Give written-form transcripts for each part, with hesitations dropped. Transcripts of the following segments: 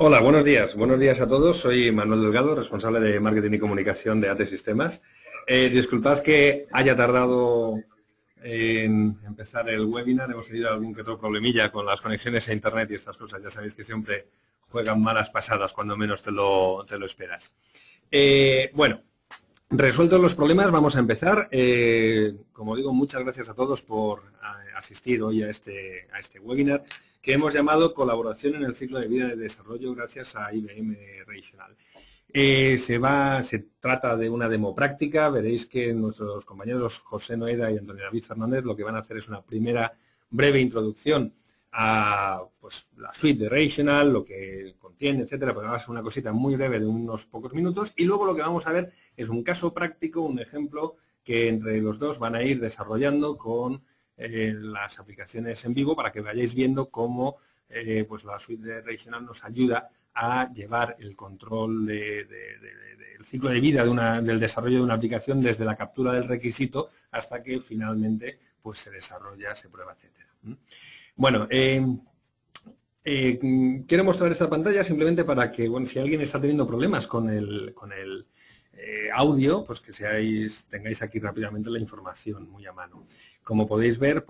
Hola, buenos días. Buenos días a todos. Soy Manuel Delgado, responsable de Marketing y Comunicación de AtSistemas. Disculpad que haya tardado en empezar el webinar. Hemos tenido algún que otro problemilla con las conexiones a Internet y estas cosas. Ya sabéis que siempre juegan malas pasadas cuando menos te lo esperas. Bueno, resueltos los problemas, vamos a empezar. Como digo, muchas gracias a todos por asistir hoy a este webinar, que hemos llamado Colaboración en el ciclo de vida de desarrollo gracias a IBM Rational. Se trata de una demo práctica. Veréis que nuestros compañeros José Noheda y Antonio David Fernández lo que van a hacer es una primera breve introducción a la suite de Rational, lo que contiene, etcétera, pero va a ser una cosita muy breve de unos pocos minutos, y luego lo que vamos a ver es un caso práctico, un ejemplo que entre los dos van a ir desarrollando con las aplicaciones en vivo para que vayáis viendo cómo la suite de Rational nos ayuda a llevar el control del ciclo de vida del desarrollo de una aplicación desde la captura del requisito hasta que finalmente se desarrolla, se prueba, etcétera. Bueno, quiero mostrar esta pantalla simplemente para que, si alguien está teniendo problemas con el audio, que tengáis aquí rápidamente la información muy a mano. Como podéis ver,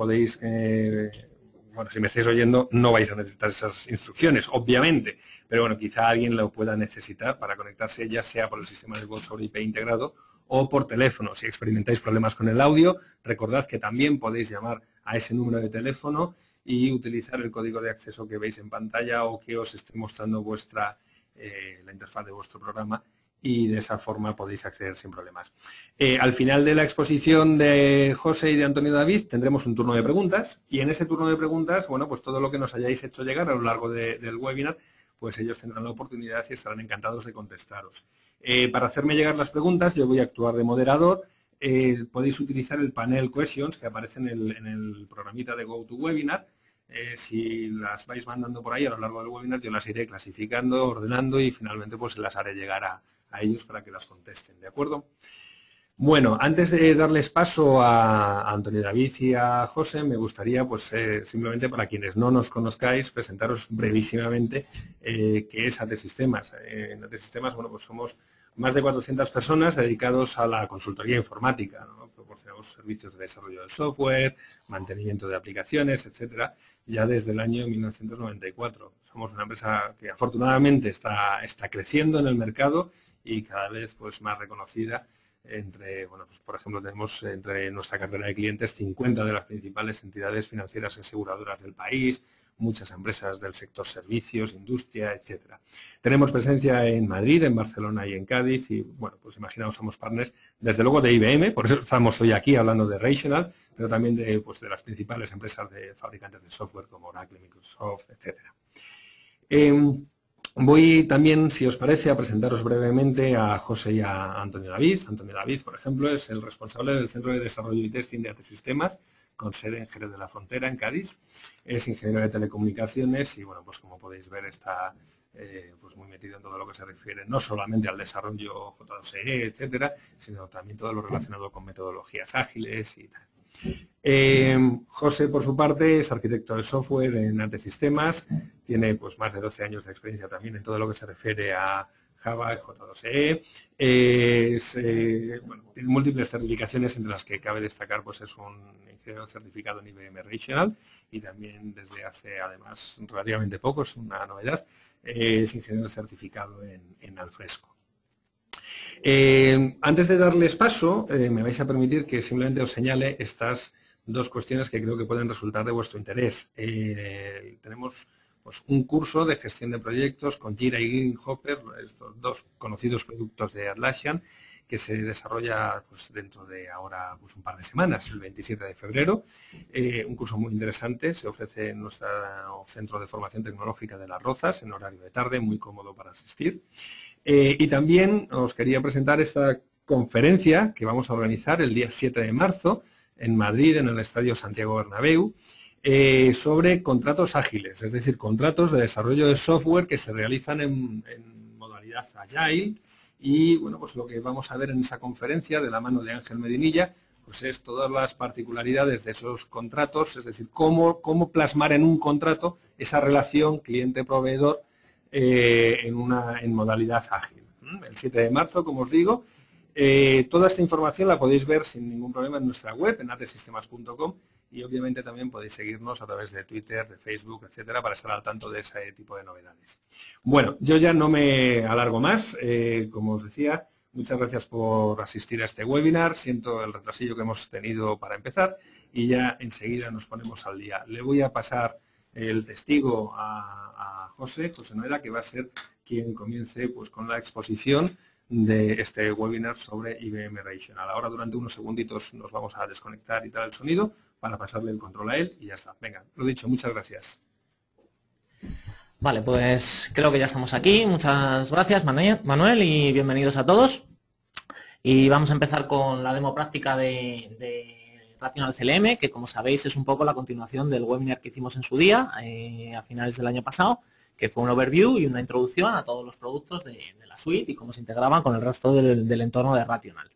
si me estáis oyendo, no vais a necesitar esas instrucciones, obviamente, pero quizá alguien lo pueda necesitar para conectarse, ya sea por el sistema de voz sobre IP integrado o por teléfono. Si experimentáis problemas con el audio, recordad que también podéis llamar a ese número de teléfono y utilizar el código de acceso que veis en pantalla o que os esté mostrando la interfaz de vuestro programa, y de esa forma podéis acceder sin problemas. Al final de la exposición de José y de Antonio David tendremos un turno de preguntas, y en ese turno de preguntas, todo lo que nos hayáis hecho llegar a lo largo del webinar, ellos tendrán la oportunidad y estarán encantados de contestaros. Para hacerme llegar las preguntas, yo voy a actuar de moderador. Podéis utilizar el panel Questions que aparece en el programita de GoToWebinar. Si las vais mandando por ahí a lo largo del webinar, yo las iré clasificando, ordenando y finalmente se las haré llegar a ellos para que las contesten, ¿de acuerdo? Bueno, antes de darles paso a Antonio David y a José, me gustaría, simplemente para quienes no nos conozcáis, presentaros brevísimamente qué es AtSistemas. En AtSistemas, somos más de 400 personas dedicados a la consultoría informática, ¿no? Proporcionamos servicios de desarrollo del software, mantenimiento de aplicaciones, etcétera, ya desde el año 1994. Somos una empresa que afortunadamente está creciendo en el mercado y cada vez más reconocida. Por ejemplo, tenemos entre nuestra cartera de clientes 50 de las principales entidades financieras y aseguradoras del país, muchas empresas del sector servicios, industria, etcétera. Tenemos presencia en Madrid, en Barcelona y en Cádiz, y imaginaos, somos partners desde luego de IBM, por eso estamos hoy aquí hablando de Rational, pero también de las principales empresas de fabricantes de software como Oracle, Microsoft, etcétera. Voy también, si os parece, a presentaros brevemente a José y a Antonio David. Antonio David, por ejemplo, es el responsable del Centro de Desarrollo y Testing de AtSistemas, con sede en Jerez de la Frontera, en Cádiz. Es ingeniero de telecomunicaciones y, como podéis ver, está muy metido en todo lo que se refiere no solamente al desarrollo J2CE, etcétera, sino también todo lo relacionado con metodologías ágiles y tal. José, por su parte, es arquitecto de software en AtSistemas, tiene más de 12 años de experiencia también en todo lo que se refiere a Java, J2E, tiene múltiples certificaciones, entre las que cabe destacar, es un ingeniero certificado en IBM Rational, y también desde hace, además, relativamente poco, es una novedad, es ingeniero certificado en Alfresco. Antes de darles paso, me vais a permitir que simplemente os señale estas dos cuestiones que creo que pueden resultar de vuestro interés. Tenemos un curso de gestión de proyectos con Jira y Greenhopper, estos dos conocidos productos de Atlassian, que se desarrolla dentro de ahora un par de semanas, el 27 de febrero. Un curso muy interesante, se ofrece en nuestro centro de formación tecnológica de Las Rozas, en horario de tarde, muy cómodo para asistir. Y también os quería presentar esta conferencia que vamos a organizar el día 7 de marzo en Madrid, en el Estadio Santiago Bernabéu, sobre contratos ágiles, es decir, contratos de desarrollo de software que se realizan en modalidad Agile, y lo que vamos a ver en esa conferencia de la mano de Ángel Medinilla es todas las particularidades de esos contratos, es decir, cómo plasmar en un contrato esa relación cliente-proveedor en modalidad ágil. El 7 de marzo, como os digo, toda esta información la podéis ver sin ningún problema en nuestra web, en atesistemas.com, y obviamente también podéis seguirnos a través de Twitter, de Facebook, etcétera, para estar al tanto de ese tipo de novedades. Bueno, yo ya no me alargo más, como os decía, muchas gracias por asistir a este webinar, siento el retrasillo que hemos tenido para empezar y ya enseguida nos ponemos al día. Le voy a pasar el testigo a José Noheda, que va a ser quien comience pues, con la exposición de este webinar sobre IBM Rational. Ahora durante unos segunditos nos vamos a desconectar y tal el sonido para pasarle el control a él y ya está. Venga, lo dicho, muchas gracias. Vale, pues creo que ya estamos aquí. Muchas gracias, Manuel, y bienvenidos a todos. Y vamos a empezar con la demo práctica de Rational CLM, que como sabéis es un poco la continuación del webinar que hicimos en su día, a finales del año pasado, que fue un overview y una introducción a todos los productos de la suite y cómo se integraban con el resto del entorno de Rational.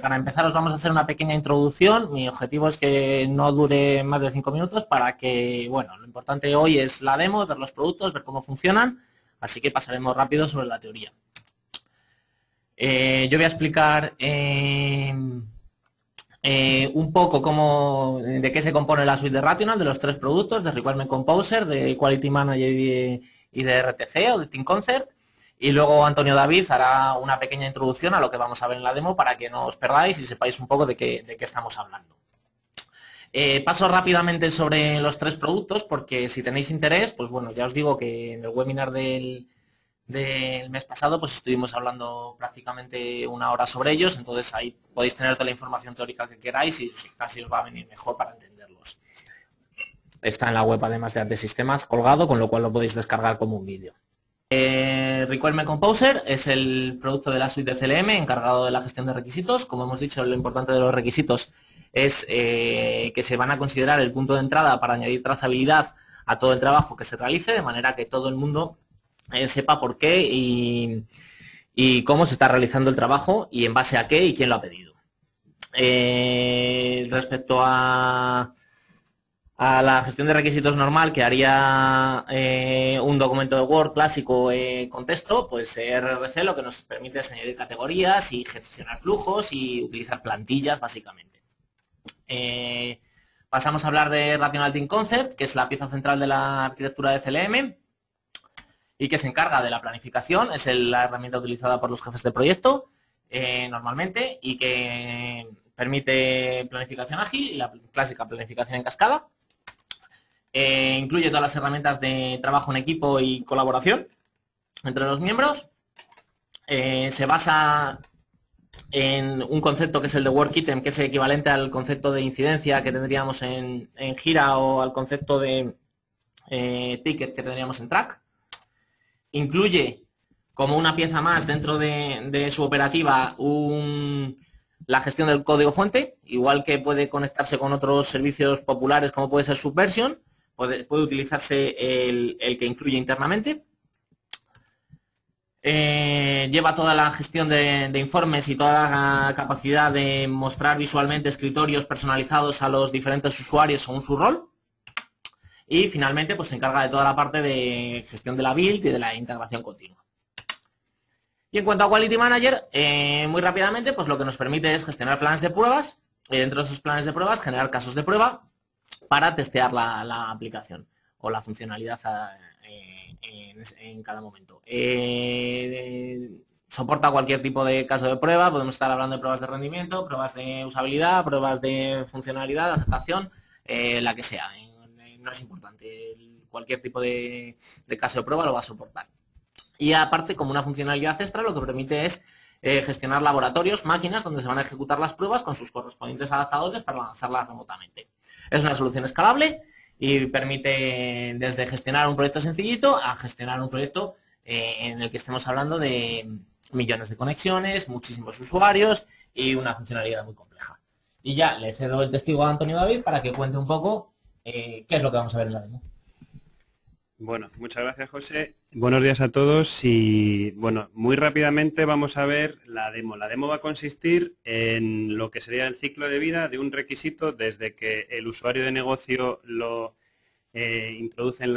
Para empezar os vamos a hacer una pequeña introducción. Mi objetivo es que no dure más de 5 minutos para que, bueno, lo importante hoy es la demo, ver los productos, ver cómo funcionan, así que pasaremos rápido sobre la teoría. Yo voy a explicar un poco de qué se compone la suite de Rational, de los 3 productos, de Requirement Composer, de Quality Manager y de RTC o de Team Concert. Y luego Antonio David hará una pequeña introducción a lo que vamos a ver en la demo para que no os perdáis y sepáis un poco de qué estamos hablando. Paso rápidamente sobre los 3 productos porque si tenéis interés, pues bueno, ya os digo que en el webinar del mes pasado pues estuvimos hablando prácticamente una hora sobre ellos, entonces ahí podéis tener toda la información teórica que queráis y casi os va a venir mejor para entenderlos. Está en la web además de AtSistemas colgado, con lo cual lo podéis descargar como un vídeo. Requirement Composer es el producto de la suite de CLM encargado de la gestión de requisitos. Como hemos dicho, lo importante de los requisitos es que se van a considerar el punto de entrada para añadir trazabilidad a todo el trabajo que se realice, de manera que todo el mundo sepa por qué y cómo se está realizando el trabajo y en base a qué y quién lo ha pedido. Respecto a la gestión de requisitos normal que haría un documento de Word clásico con texto, pues RFT lo que nos permite es añadir categorías y gestionar flujos y utilizar plantillas, básicamente. Pasamos a hablar de Rational Team Concert, que es la pieza central de la arquitectura de CLM y que se encarga de la planificación. Es la herramienta utilizada por los jefes de proyecto normalmente y que permite planificación ágil y la clásica planificación en cascada. Incluye todas las herramientas de trabajo en equipo y colaboración entre los miembros. Se basa en un concepto que es el de work item, que es equivalente al concepto de incidencia que tendríamos en Jira o al concepto de ticket que tendríamos en Track. Incluye como una pieza más dentro de su operativa la gestión del código fuente, igual que puede conectarse con otros servicios populares como puede ser Subversion, puede utilizarse el que incluye internamente. Lleva toda la gestión de informes y toda la capacidad de mostrar visualmente escritorios personalizados a los diferentes usuarios según su rol. Y finalmente pues, se encarga de toda la parte de gestión de la build y de la integración continua. Y en cuanto a Quality Manager, muy rápidamente, pues lo que nos permite es gestionar planes de pruebas y dentro de esos planes de pruebas generar casos de prueba para testear la aplicación o la funcionalidad en cada momento. Soporta cualquier tipo de caso de prueba, podemos estar hablando de pruebas de rendimiento, pruebas de usabilidad, pruebas de funcionalidad, aceptación, la que sea. No es importante, cualquier tipo de caso de prueba lo va a soportar. Y aparte, como una funcionalidad extra, lo que permite es gestionar laboratorios, máquinas donde se van a ejecutar las pruebas con sus correspondientes adaptadores para lanzarlas remotamente. Es una solución escalable y permite desde gestionar un proyecto sencillito a gestionar un proyecto en el que estemos hablando de millones de conexiones, muchísimos usuarios y una funcionalidad muy compleja. Y ya le cedo el testigo a Antonio David para que cuente un poco qué es lo que vamos a ver en la demo. Bueno, muchas gracias, José. Buenos días a todos y, bueno, muy rápidamente vamos a ver la demo. La demo va a consistir en lo que sería el ciclo de vida de un requisito desde que el usuario de negocio lo introduce en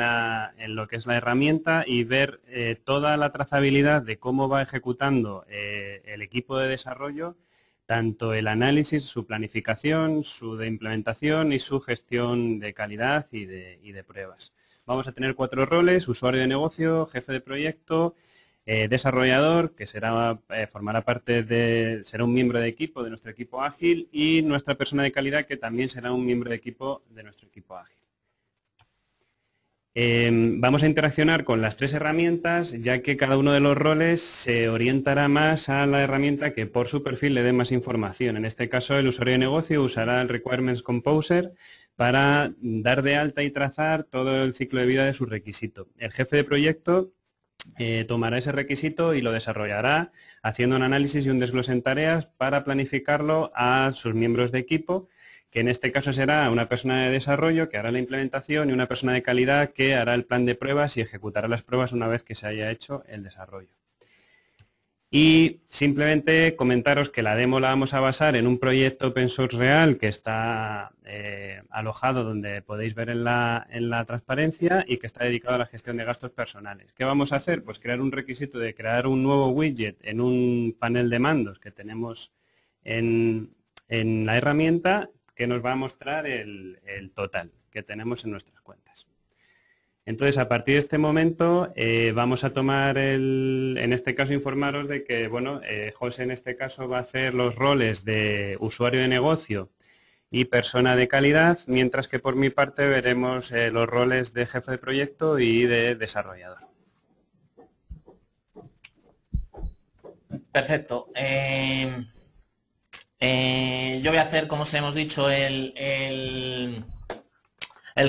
lo que es la herramienta y ver toda la trazabilidad de cómo va ejecutando el equipo de desarrollo, tanto el análisis, su planificación, su de implementación y su gestión de calidad y de pruebas. Vamos a tener 4 roles: usuario de negocio, jefe de proyecto, desarrollador, que será, formará parte de, será un miembro de equipo de nuestro equipo ágil, y nuestra persona de calidad, que también será un miembro de equipo de nuestro equipo ágil. Vamos a interaccionar con las 3 herramientas, ya que cada uno de los roles se orientará más a la herramienta que por su perfil le dé más información. En este caso, el usuario de negocio usará el Requirement Composer para dar de alta y trazar todo el ciclo de vida de su requisito. El jefe de proyecto tomará ese requisito y lo desarrollará haciendo un análisis y un desglose en tareas para planificarlo a sus miembros de equipo, que en este caso será una persona de desarrollo que hará la implementación y una persona de calidad que hará el plan de pruebas y ejecutará las pruebas una vez que se haya hecho el desarrollo. Y simplemente comentaros que la demo la vamos a basar en un proyecto open source real que está alojado, donde podéis ver en la transparencia, y que está dedicado a la gestión de gastos personales. ¿Qué vamos a hacer? Pues crear un requisito de crear un nuevo widget en un panel de mandos que tenemos en la herramienta, que nos va a mostrar el total que tenemos en nuestras cuentas. Entonces, a partir de este momento vamos a tomar, en este caso informaros de que, bueno, José en este caso va a hacer los roles de usuario de negocio y persona de calidad, mientras que por mi parte veremos los roles de jefe de proyecto y de desarrollador. Perfecto. Yo voy a hacer, como os hemos dicho, el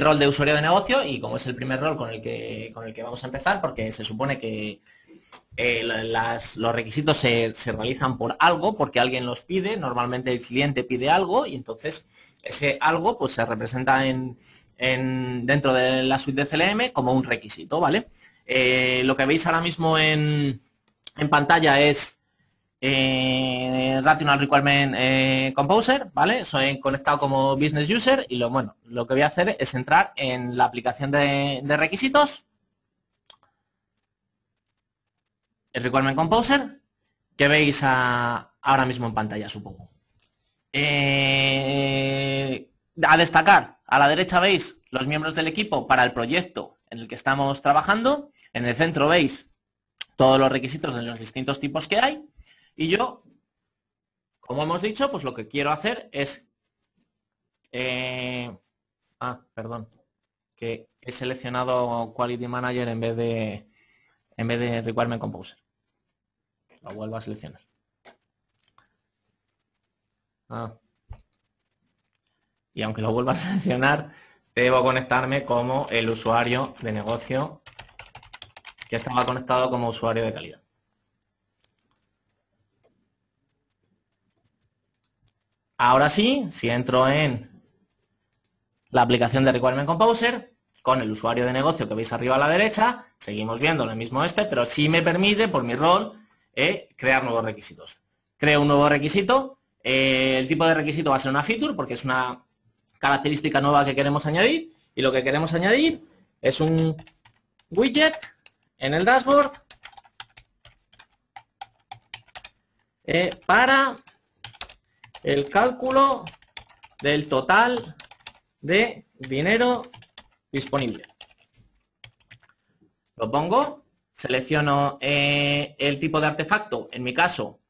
rol de usuario de negocio, y como es el primer rol con el que vamos a empezar, porque se supone que los requisitos se realizan por algo, porque alguien los pide, normalmente el cliente pide algo, y entonces ese algo pues se representa dentro de la suite de CLM como un requisito, ¿vale? Lo que veis ahora mismo en pantalla es Rational Requirement Composer, ¿vale? Soy conectado como Business User, y lo que voy a hacer es entrar en la aplicación de requisitos, el Requirement Composer, que veis ahora mismo en pantalla, supongo. A destacar, a la derecha veis los miembros del equipo para el proyecto en el que estamos trabajando, en el centro veis todos los requisitos de los distintos tipos que hay. Y yo, como hemos dicho, pues lo que quiero hacer es... perdón, que he seleccionado Quality Manager en vez de Requirement Composer. Lo vuelvo a seleccionar. Y aunque lo vuelva a seleccionar, debo conectarme como el usuario de negocio que estaba conectado como usuario de calidad. Ahora sí, si entro en la aplicación de Requirement Composer, con el usuario de negocio que veis arriba a la derecha, seguimos viendo lo mismo pero sí me permite, por mi rol, crear nuevos requisitos. Creo un nuevo requisito, el tipo de requisito va a ser una feature, porque es una característica nueva que queremos añadir, y lo que queremos añadir es un widget en el dashboard para el cálculo del total de dinero disponible. Lo pongo, selecciono el tipo de artefacto, en mi caso,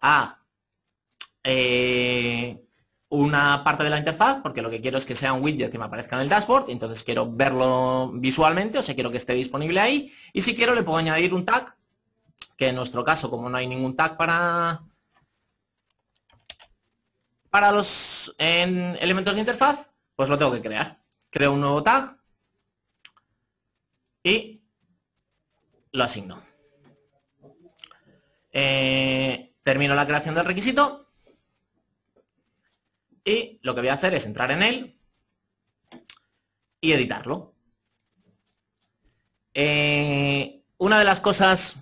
a una parte de la interfaz, porque lo que quiero es que sea un widget que me aparezca en el dashboard, entonces quiero verlo visualmente, o sea, quiero que esté disponible ahí, y si quiero le puedo añadir un tag, que en nuestro caso, como no hay ningún tag para los elementos de interfaz, pues lo tengo que crear. Creo un nuevo tag y lo asigno. Termino la creación del requisito y lo que voy a hacer es entrar en él y editarlo. Una de las cosas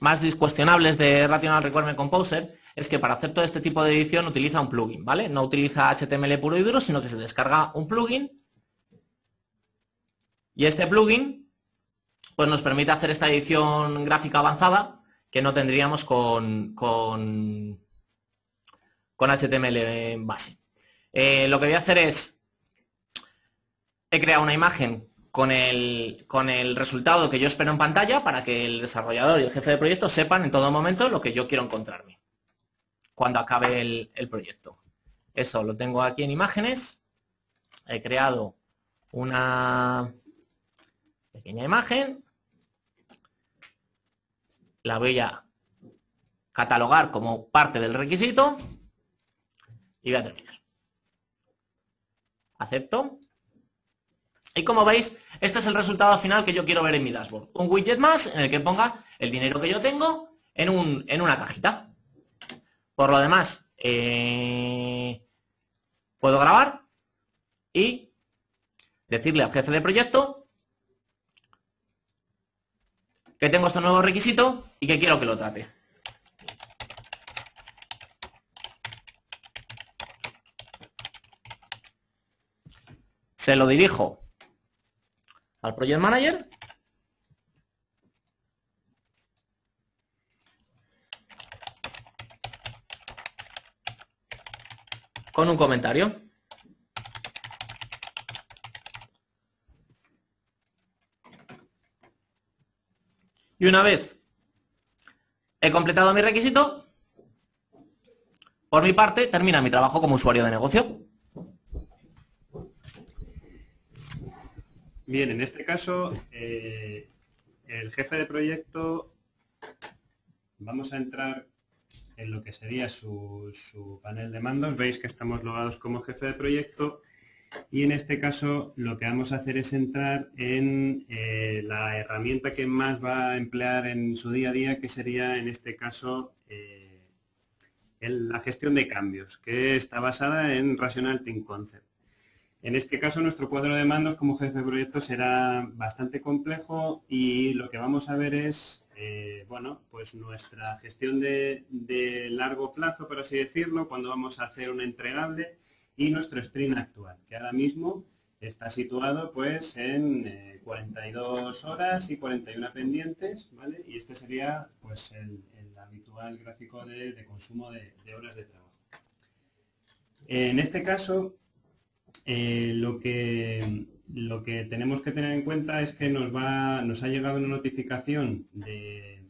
más discuestionables de Rational Requirement Composer es que para hacer todo este tipo de edición utiliza un plugin, ¿vale? No utiliza HTML puro y duro, sino que se descarga un plugin Y este plugin pues nos permite hacer esta edición gráfica avanzada que no tendríamos con HTML en base. Lo que voy a hacer es, he creado una imagen con el resultado que yo espero en pantalla para que el desarrollador y el jefe de proyecto sepan en todo momento lo que yo quiero encontrarme cuando acabe el proyecto. Eso lo tengo aquí en imágenes. He creado una pequeña imagen. La voy a catalogar como parte del requisito y voy a terminar. Acepto. Y como veis, este es el resultado final que yo quiero ver en mi dashboard. Un widget más en el que ponga el dinero que yo tengo en una cajita. Por lo demás, puedo grabar y decirle al jefe de proyecto que tengo este nuevo requisito y que quiero que lo trate. Se lo dirijo al Project Manager. Con un comentario. Y una vez he completado mi requisito, por mi parte termina mi trabajo como usuario de negocio. Bien, en este caso, el jefe de proyecto, vamos a entrar en lo que sería su panel de mandos. Veis que estamos logados como jefe de proyecto y en este caso lo que vamos a hacer es entrar en la herramienta que más va a emplear en su día a día, que sería en este caso la gestión de cambios, que está basada en Rational Team Concert. En este caso, nuestro cuadro de mandos como jefe de proyecto será bastante complejo y lo que vamos a ver es bueno, pues nuestra gestión de largo plazo, por así decirlo, cuando vamos a hacer un entregable y nuestro sprint actual, que ahora mismo está situado pues en 42 horas y 41 pendientes, ¿vale? Y este sería pues el habitual gráfico de consumo de horas de trabajo. En este caso, lo que tenemos que tener en cuenta es que nos ha llegado una notificación del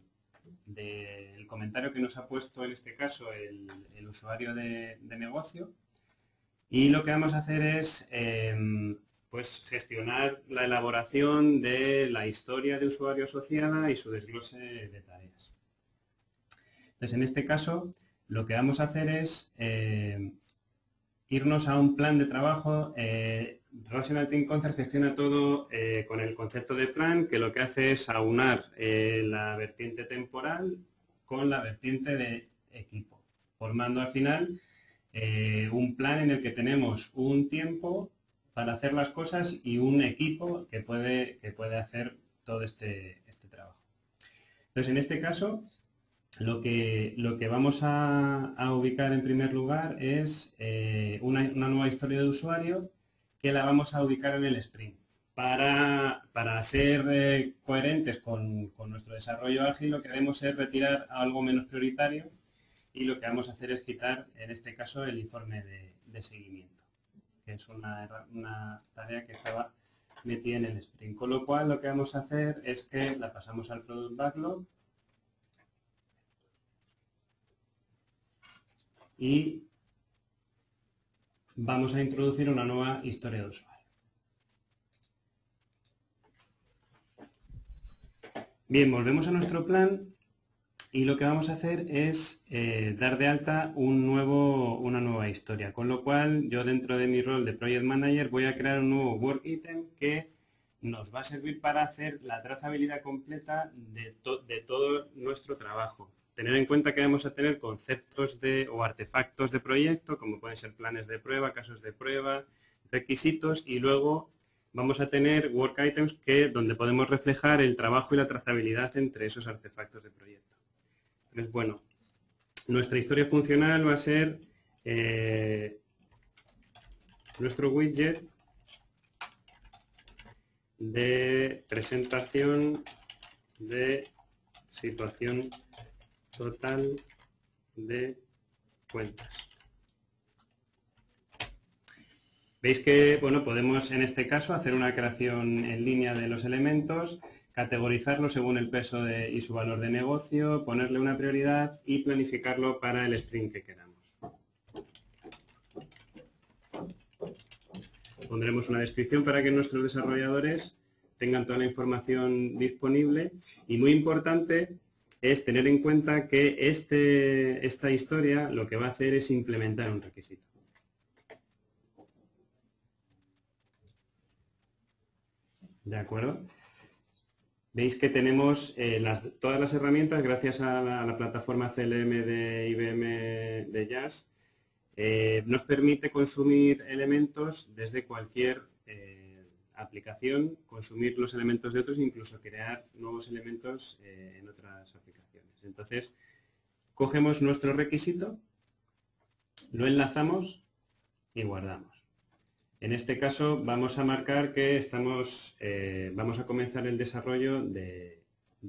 comentario que nos ha puesto en este caso el usuario de negocio, y lo que vamos a hacer es pues gestionar la elaboración de la historia de usuario asociada y su desglose de tareas. Entonces, en este caso lo que vamos a hacer es irnos a un plan de trabajo. Rational Team Concert gestiona todo con el concepto de plan, que lo que hace es aunar la vertiente temporal con la vertiente de equipo, formando al final un plan en el que tenemos un tiempo para hacer las cosas y un equipo que puede hacer todo este trabajo. Entonces, en este caso, lo que vamos a ubicar en primer lugar es una nueva historia de usuario que la vamos a ubicar en el sprint. Para ser coherentes con nuestro desarrollo ágil, lo que haremos es retirar algo menos prioritario y lo que vamos a hacer es quitar, en este caso, el informe de seguimiento, que es una tarea que estaba metida en el sprint. Con lo cual, lo que vamos a hacer es que la pasamos al Product Backlog y vamos a introducir una nueva historia de usuario. Bien, volvemos a nuestro plan y lo que vamos a hacer es dar de alta una nueva historia, con lo cual yo, dentro de mi rol de Project Manager, voy a crear un nuevo Work Item que nos va a servir para hacer la trazabilidad completa de todo nuestro trabajo. Tener en cuenta que vamos a tener conceptos o artefactos de proyecto, como pueden ser planes de prueba, casos de prueba, requisitos, y luego vamos a tener work items donde podemos reflejar el trabajo y la trazabilidad entre esos artefactos de proyecto. Entonces, bueno, nuestra historia funcional va a ser nuestro widget de presentación de situación total de cuentas. Veis que bueno, podemos en este caso hacer una creación en línea de los elementos, categorizarlo según el peso y su valor de negocio, ponerle una prioridad y planificarlo para el sprint que queramos. Pondremos una descripción para que nuestros desarrolladores tengan toda la información disponible. Y muy importante es tener en cuenta que esta historia lo que va a hacer es implementar un requisito. ¿De acuerdo? Veis que tenemos todas las herramientas gracias a la plataforma CLM de IBM de Jazz. Nos permite consumir elementos desde cualquier aplicación, consumir los elementos de otros e incluso crear nuevos elementos en otras aplicaciones. Entonces, cogemos nuestro requisito, lo enlazamos y guardamos. En este caso vamos a marcar que vamos a comenzar el desarrollo de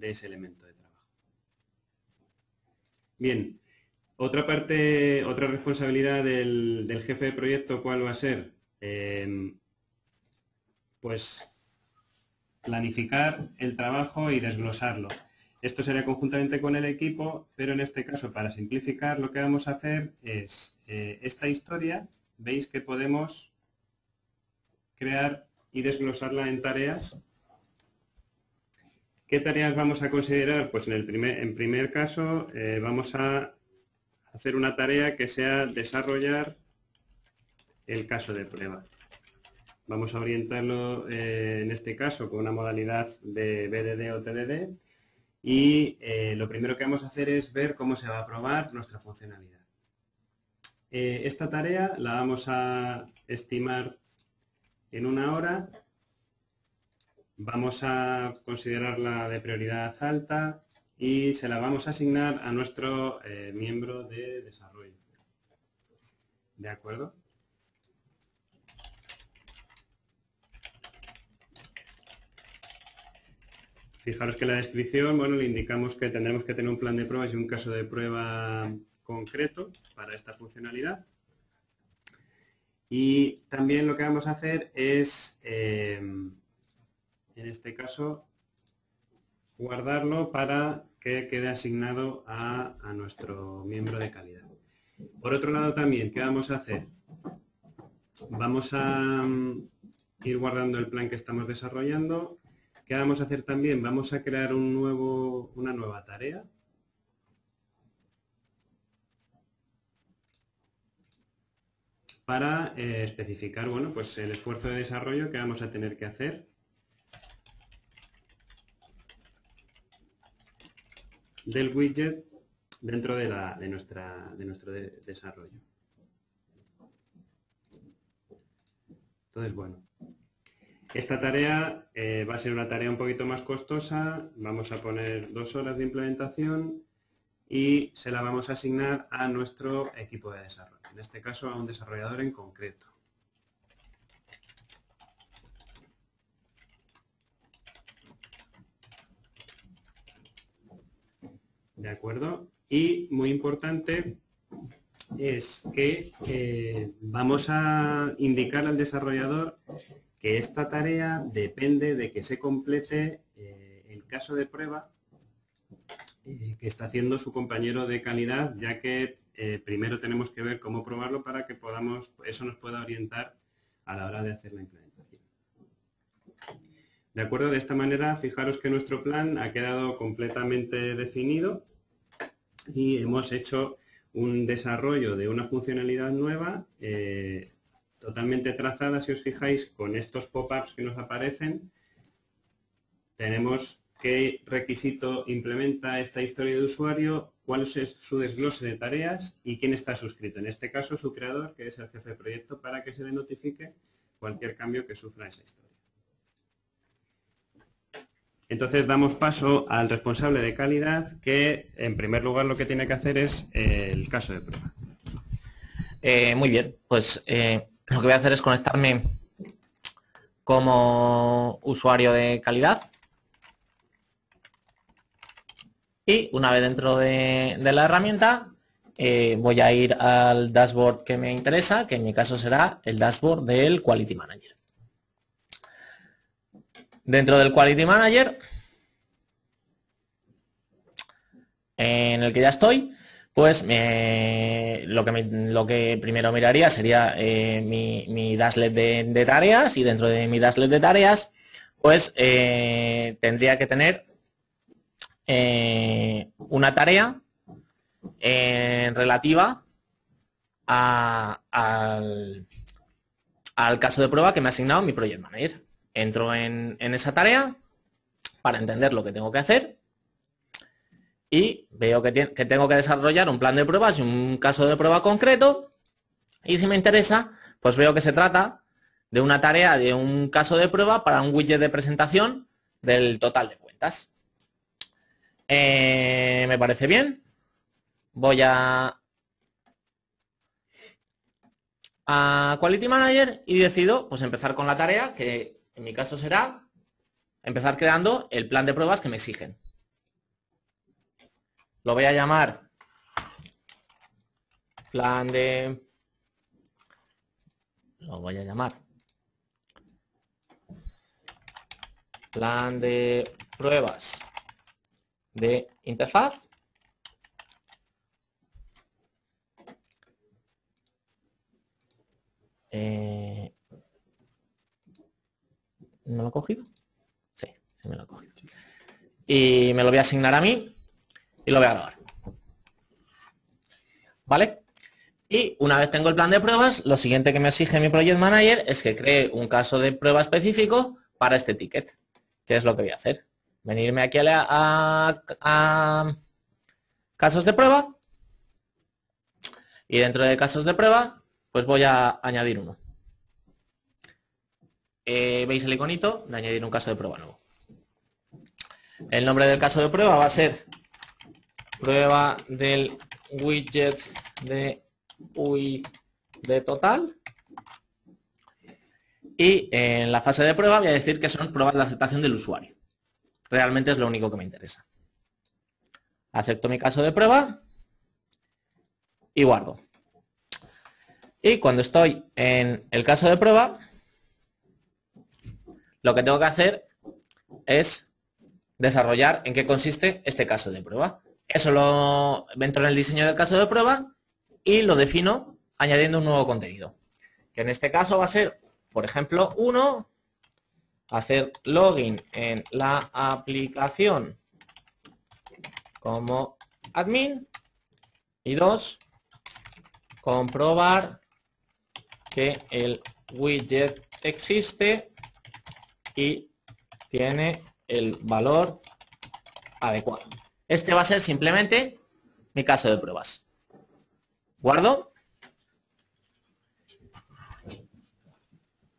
ese elemento de trabajo. Bien, otra responsabilidad del jefe de proyecto, ¿cuál va a ser? Pues planificar el trabajo y desglosarlo. Esto será conjuntamente con el equipo, pero en este caso, para simplificar, lo que vamos a hacer es esta historia. Veis que podemos crear y desglosarla en tareas. ¿Qué tareas vamos a considerar? Pues en primer caso vamos a hacer una tarea que sea desarrollar el caso de prueba. Vamos a orientarlo en este caso con una modalidad de BDD o TDD y lo primero que vamos a hacer es ver cómo se va a probar nuestra funcionalidad. Esta tarea la vamos a estimar en una hora, vamos a considerarla de prioridad alta y se la vamos a asignar a nuestro miembro de desarrollo. ¿De acuerdo? Fijaros que la descripción, bueno, le indicamos que tendremos que tener un plan de pruebas y un caso de prueba concreto para esta funcionalidad. Y también lo que vamos a hacer es, en este caso, guardarlo para que quede asignado a nuestro miembro de calidad. Por otro lado también, ¿qué vamos a hacer? Vamos a ir guardando el plan que estamos desarrollando. ¿Qué vamos a hacer también? Vamos a crear una nueva tarea. Para especificar, bueno, pues el esfuerzo de desarrollo que vamos a tener que hacer. Del widget dentro de nuestro desarrollo. Entonces, bueno, esta tarea va a ser una tarea un poquito más costosa. Vamos a poner 2 horas de implementación y se la vamos a asignar a nuestro equipo de desarrollo. En este caso a un desarrollador en concreto. ¿De acuerdo? Y muy importante es que vamos a indicar al desarrollador que esta tarea depende de que se complete el caso de prueba que está haciendo su compañero de calidad, ya que primero tenemos que ver cómo probarlo para que eso nos pueda orientar a la hora de hacer la implementación. De acuerdo, de esta manera, fijaros que nuestro plan ha quedado completamente definido y hemos hecho un desarrollo de una funcionalidad nueva, totalmente trazada. Si os fijáis, con estos pop-ups que nos aparecen, tenemos qué requisito implementa esta historia de usuario, cuál es su desglose de tareas y quién está suscrito. En este caso, su creador, que es el jefe de proyecto, para que se le notifique cualquier cambio que sufra esa historia. Entonces, damos paso al responsable de calidad, que en primer lugar lo que tiene que hacer es el caso de prueba. Muy bien, pues lo que voy a hacer es conectarme como usuario de calidad. Y una vez dentro de la herramienta, voy a ir al dashboard que me interesa, que en mi caso será el dashboard del Quality Manager. Dentro del Quality Manager, en el que ya estoy, pues lo que primero miraría sería mi dashlet de tareas, y dentro de mi dashlet de tareas, pues tendría que tener una tarea relativa al caso de prueba que me ha asignado mi Project Manager. Entro en esa tarea para entender lo que tengo que hacer y veo que tengo que desarrollar un plan de pruebas y un caso de prueba concreto, y si me interesa, pues veo que se trata de una tarea de un caso de prueba para un widget de presentación del total de cuentas. Me parece bien. Voy a Quality Manager y decido pues empezar con la tarea, que en mi caso será empezar creando el plan de pruebas que me exigen. Lo voy a llamar plan de pruebas de interfaz. ¿Me lo he cogido? Sí, sí me lo he cogido. Y me lo voy a asignar a mí y lo voy a grabar. ¿Vale? Y una vez tengo el plan de pruebas, lo siguiente que me exige mi Project Manager es que cree un caso de prueba específico para este ticket. ¿Qué es lo que voy a hacer? Venirme aquí a casos de prueba, y dentro de casos de prueba pues voy a añadir uno. ¿Veis el iconito de añadir un caso de prueba nuevo? El nombre del caso de prueba va a ser prueba del widget de UI de total, y en la fase de prueba voy a decir que son pruebas de aceptación del usuario. Realmente es lo único que me interesa. Acepto mi caso de prueba y guardo. Y cuando estoy en el caso de prueba, lo que tengo que hacer es desarrollar en qué consiste este caso de prueba. Eso lo entro en el diseño del caso de prueba y lo defino añadiendo un nuevo contenido, que en este caso va a ser, por ejemplo, hacer login en la aplicación como admin, y 2, comprobar que el widget existe y tiene el valor adecuado. Este va a ser simplemente mi caso de pruebas. Guardo.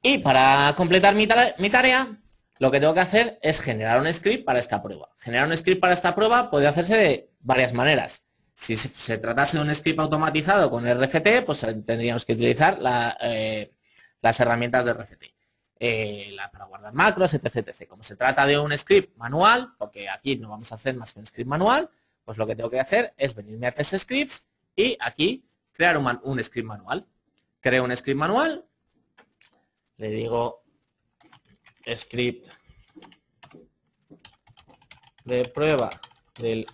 Y para completar mi tarea, lo que tengo que hacer es generar un script para esta prueba. Generar un script para esta prueba puede hacerse de varias maneras. Si se tratase de un script automatizado con RFT, pues tendríamos que utilizar las herramientas de RFT. Para guardar macros, etc. Como se trata de un script manual, porque aquí no vamos a hacer más que un script manual, pues lo que tengo que hacer es venirme a Test Scripts y aquí crear un script manual. Creo un script manual, le digo script de prueba del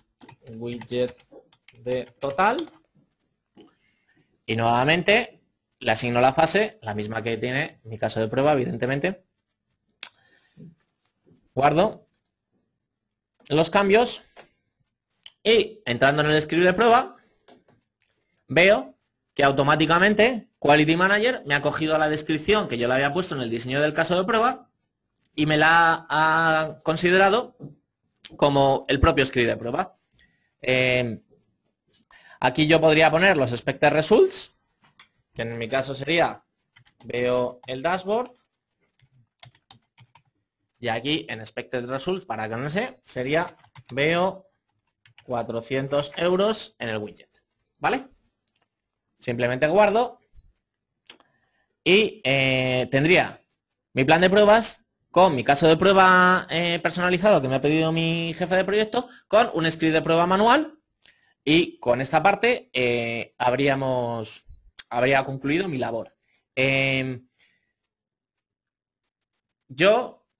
widget de total, y nuevamente le asigno la fase, la misma que tiene mi caso de prueba, evidentemente. Guardo los cambios y, entrando en el script de prueba, veo que automáticamente Quality Manager me ha cogido la descripción que yo le había puesto en el diseño del caso de prueba y me la ha considerado como el propio script de prueba. Aquí yo podría poner los expected results, que en mi caso sería, veo el dashboard y aquí en expected results, para que no sé, sería veo 400 euros en el widget, ¿vale? Simplemente guardo y tendría mi plan de pruebas con mi caso de prueba personalizado que me ha pedido mi jefe de proyecto, con un script de prueba manual, y con esta parte habría concluido mi labor.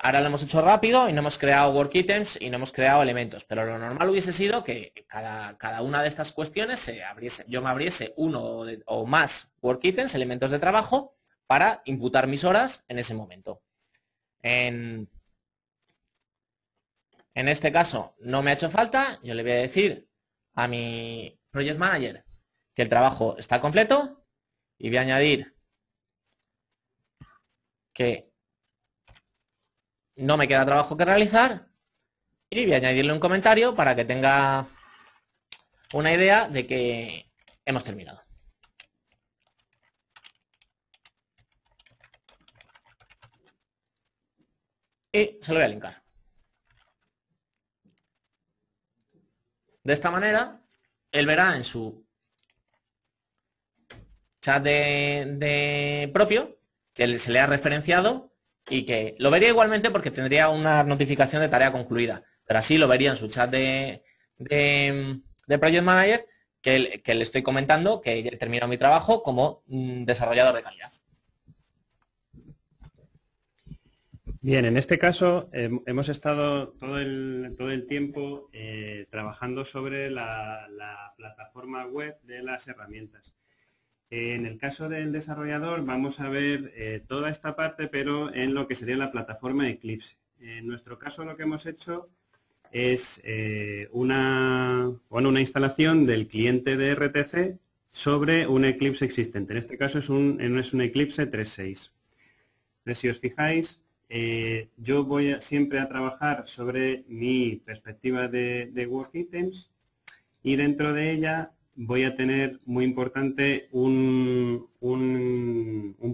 Ahora lo hemos hecho rápido y no hemos creado work items y no hemos creado elementos, pero lo normal hubiese sido que cada una de estas cuestiones yo me abriese uno o más work items, elementos de trabajo, para imputar mis horas en ese momento. En este caso no me ha hecho falta, yo le voy a decir a mi Project Manager que el trabajo está completo y voy a añadir que no me queda trabajo que realizar, y voy a añadirle un comentario para que tenga una idea de que hemos terminado. Y se lo voy a linkar. De esta manera, él verá en su chat de propio que se le ha referenciado, y que lo vería igualmente porque tendría una notificación de tarea concluida, pero así lo vería en su chat de Project Manager que le estoy comentando que he terminado mi trabajo como desarrollador de calidad. Bien, en este caso hemos estado todo el tiempo trabajando sobre la plataforma web de las herramientas. En el caso del desarrollador vamos a ver toda esta parte, pero en lo que sería la plataforma Eclipse. En nuestro caso lo que hemos hecho es una instalación del cliente de RTC sobre un Eclipse existente. En este caso es un Eclipse 3.6. Entonces, si os fijáis, yo voy siempre a trabajar sobre mi perspectiva de Work Items, y dentro de ella voy a tener, muy importante, un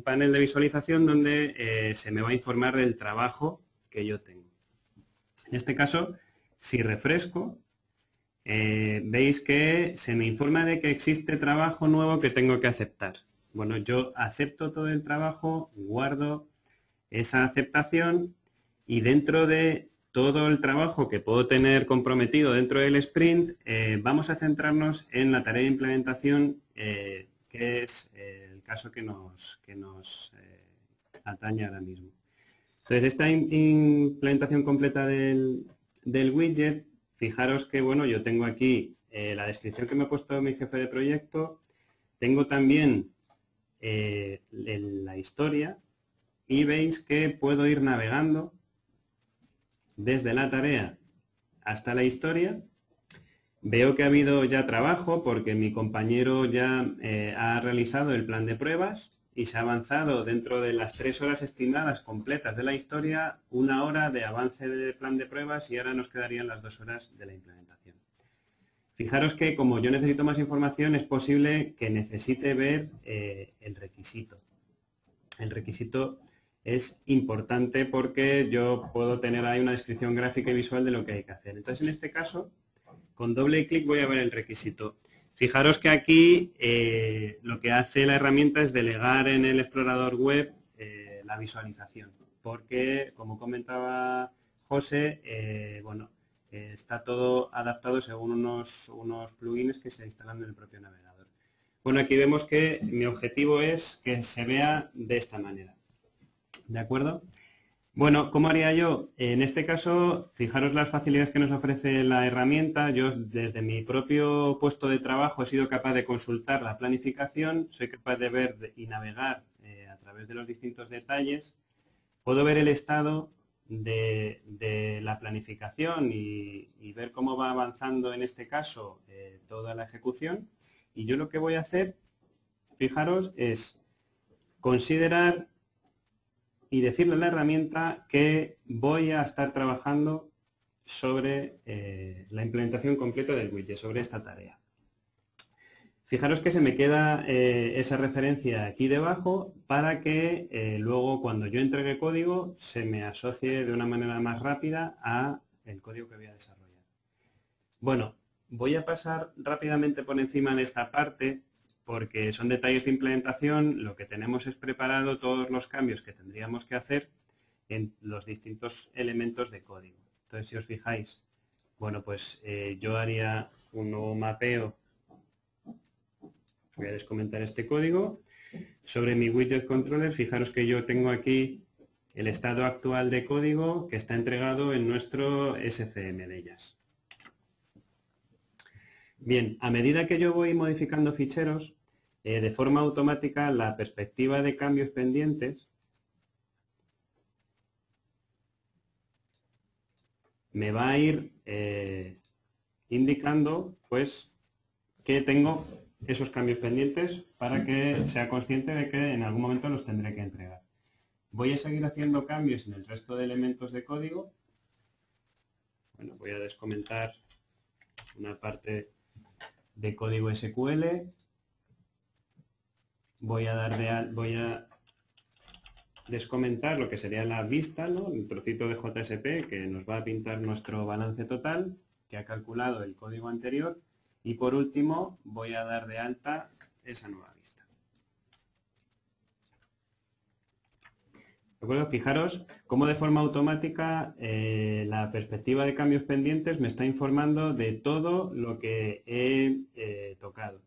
panel de visualización donde se me va a informar del trabajo que yo tengo. En este caso, si refresco, veis que se me informa de que existe trabajo nuevo que tengo que aceptar. Bueno, yo acepto todo el trabajo, guardo esa aceptación, y dentro de todo el trabajo que puedo tener comprometido dentro del sprint, vamos a centrarnos en la tarea de implementación, que es el caso que nos atañe ahora mismo. Entonces, esta implementación completa del widget, fijaros que, bueno, yo tengo aquí la descripción que me ha puesto mi jefe de proyecto, tengo también la historia, y veis que puedo ir navegando desde la tarea hasta la historia. Veo que ha habido ya trabajo porque mi compañero ya ha realizado el plan de pruebas y se ha avanzado dentro de las 3 horas estimadas completas de la historia, 1 hora de avance del plan de pruebas, y ahora nos quedarían las 2 horas de la implementación. Fijaros que como yo necesito más información, es posible que necesite ver el requisito. El requisito es importante porque yo puedo tener ahí una descripción gráfica y visual de lo que hay que hacer. Entonces, en este caso, con doble clic voy a ver el requisito. Fijaros que aquí lo que hace la herramienta es delegar en el explorador web la visualización, porque, como comentaba José, está todo adaptado según unos plugins que se instalan en el propio navegador. Bueno, aquí vemos que mi objetivo es que se vea de esta manera. ¿De acuerdo? Bueno, ¿cómo haría yo? En este caso, fijaros las facilidades que nos ofrece la herramienta. Yo, desde mi propio puesto de trabajo, he sido capaz de consultar la planificación, soy capaz de ver y navegar a través de los distintos detalles. Puedo ver el estado de la planificación y ver cómo va avanzando, en este caso, toda la ejecución. Y yo lo que voy a hacer, fijaros, es considerar y decirle a la herramienta que voy a estar trabajando sobre la implementación completa del widget, sobre esta tarea. Fijaros que se me queda esa referencia aquí debajo para que luego, cuando yo entregue código, se me asocie de una manera más rápida al código que voy a desarrollar. Bueno, voy a pasar rápidamente por encima de esta parte, porque son detalles de implementación. Lo que tenemos es preparado todos los cambios que tendríamos que hacer, en los distintos elementos de código. Entonces, si os fijáis, bueno, pues yo haría un nuevo mapeo. Voy a descomentar este código. Sobre mi widget controller, fijaros que yo tengo aquí el estado actual de código que está entregado en nuestro SCM de Jazz. Bien, a medida que yo voy modificando ficheros, de forma automática la perspectiva de cambios pendientes me va a ir indicando, pues, que tengo esos cambios pendientes para que sea consciente de que en algún momento los tendré que entregar. Voy a seguir haciendo cambios en el resto de elementos de código. Bueno, voy a descomentar una parte de código SQL. Voy a descomentar lo que sería la vista, ¿no? El trocito de JSP que nos va a pintar nuestro balance total que ha calculado el código anterior. Y por último, voy a dar de alta esa nueva vista. ¿De acuerdo? Fijaros cómo de forma automática la perspectiva de cambios pendientes me está informando de todo lo que he tocado.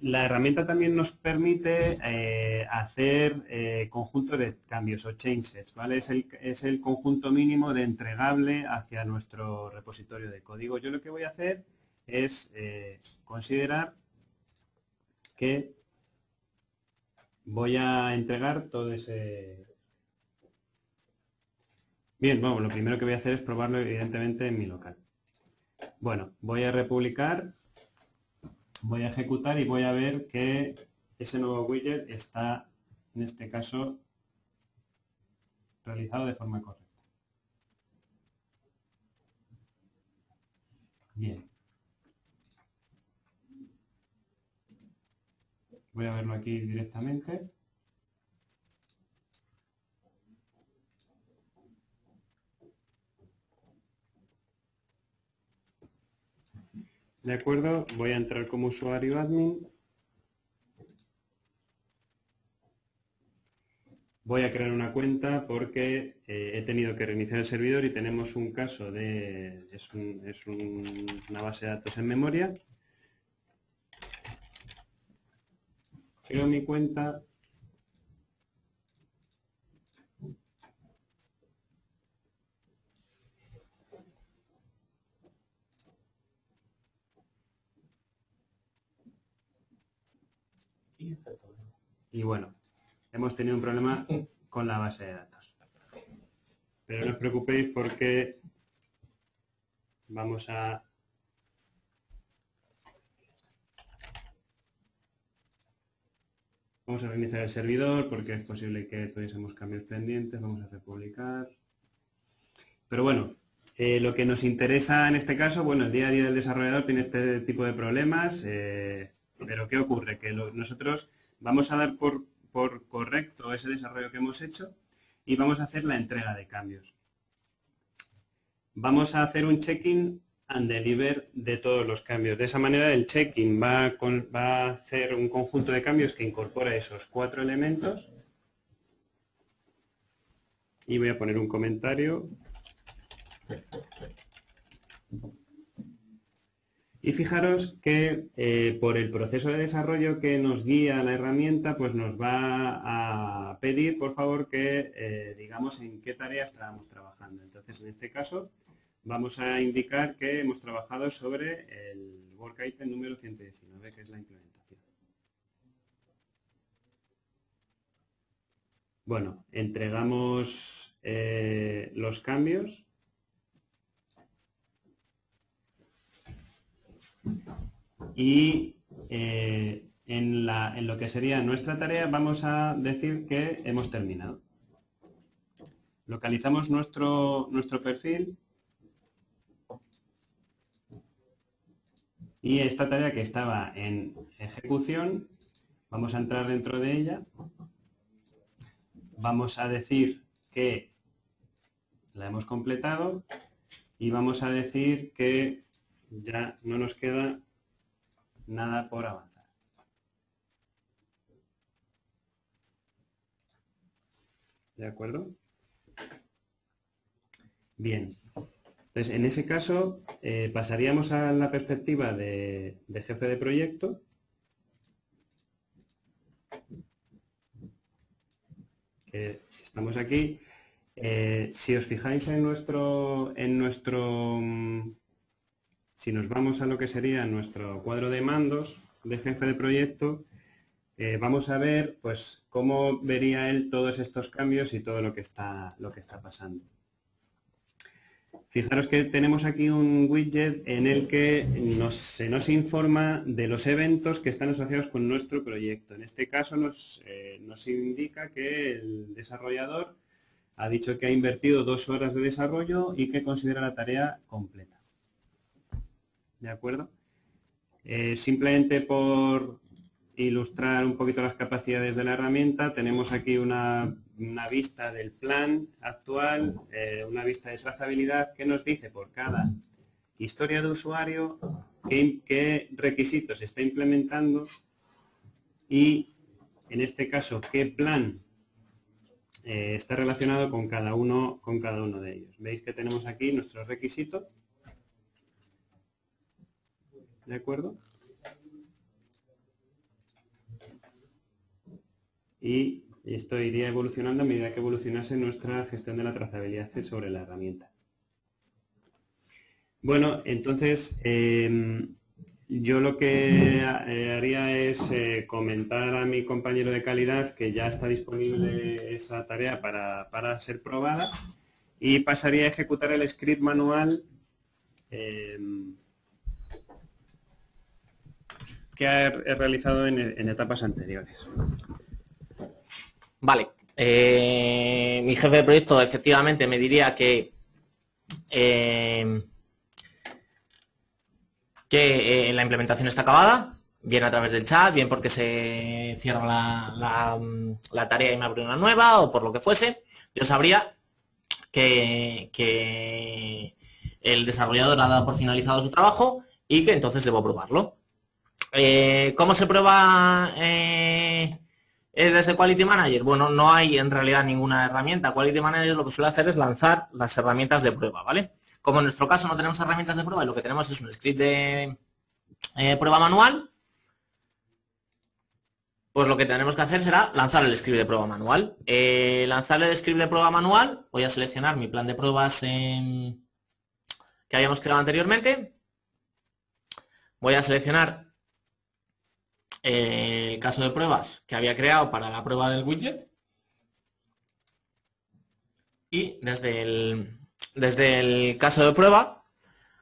La herramienta también nos permite hacer conjuntos de cambios o changes, ¿vale? Es el conjunto mínimo de entregable hacia nuestro repositorio de código. Yo lo que voy a hacer es considerar que voy a entregar todo ese... Bien, bueno, lo primero que voy a hacer es probarlo evidentemente en mi local. Bueno, voy a republicar, voy a ejecutar y voy a ver que ese nuevo widget está, en este caso, realizado de forma correcta. Bien. Voy a verlo aquí directamente. De acuerdo, voy a entrar como usuario admin. Voy a crear una cuenta porque he tenido que reiniciar el servidor y tenemos un caso de... es una base de datos en memoria. Creo mi cuenta. Y bueno, hemos tenido un problema con la base de datos. Pero no os preocupéis porque vamos a... Vamos a reiniciar el servidor porque es posible que tuviésemos cambios pendientes. Vamos a republicar. Pero bueno, lo que nos interesa en este caso, bueno, el día a día del desarrollador tiene este tipo de problemas. Pero ¿qué ocurre? Que nosotros vamos a dar por correcto ese desarrollo que hemos hecho y vamos a hacer la entrega de cambios. Vamos a hacer un check-in and deliver de todos los cambios. De esa manera el check-in va a hacer un conjunto de cambios que incorpora esos 4 elementos. Y voy a poner un comentario. Y fijaros que por el proceso de desarrollo que nos guía la herramienta, pues nos va a pedir, por favor, que digamos en qué tarea estábamos trabajando. Entonces, en este caso, vamos a indicar que hemos trabajado sobre el work item número 119, que es la implementación. Bueno, entregamos los cambios. Y en lo que sería nuestra tarea vamos a decir que hemos terminado. Localizamos nuestro perfil. Y esta tarea que estaba en ejecución, vamos a entrar dentro de ella. Vamos a decir que la hemos completado y vamos a decir que ya no nos queda nada por avanzar. ¿De acuerdo? Bien. Entonces, en ese caso, pasaríamos a la perspectiva de jefe de proyecto. Que estamos aquí. Si os fijáis en si nos vamos a lo que sería nuestro cuadro de mandos de jefe de proyecto, vamos a ver pues cómo vería él todos estos cambios y todo lo que está pasando. Fijaros que tenemos aquí un widget en el que se nos informa de los eventos que están asociados con nuestro proyecto. En este caso nos indica que el desarrollador ha dicho que ha invertido 2 horas de desarrollo y que considera la tarea completa. ¿De acuerdo? Simplemente por ilustrar un poquito las capacidades de la herramienta, tenemos aquí una vista del plan actual, una vista de trazabilidad que nos dice por cada historia de usuario qué requisitos se está implementando y, en este caso, qué plan está relacionado con cada uno de ellos. Veis que tenemos aquí nuestro requisito. ¿De acuerdo? Y esto iría evolucionando a medida que evolucionase nuestra gestión de la trazabilidad sobre la herramienta. Bueno, entonces yo lo que haría es comentar a mi compañero de calidad que ya está disponible esa tarea para ser probada y pasaría a ejecutar el script manual que he realizado en etapas anteriores. Vale, mi jefe de proyecto efectivamente me diría que la implementación está acabada, bien a través del chat, bien porque se cierra la tarea y me abre una nueva o por lo que fuese. Yo sabría que el desarrollador ha dado por finalizado su trabajo y que entonces debo probarlo. ¿Cómo se prueba? Desde Quality Manager, bueno, no hay en realidad ninguna herramienta. Quality Manager lo que suele hacer es lanzar las herramientas de prueba, ¿vale? Como en nuestro caso no tenemos herramientas de prueba y lo que tenemos es un script de prueba manual, pues lo que tenemos que hacer será lanzar el script de prueba manual. Lanzar el script de prueba manual, voy a seleccionar mi plan de pruebas que habíamos creado anteriormente. Voy a seleccionar el caso de pruebas que había creado para la prueba del widget y desde el caso de prueba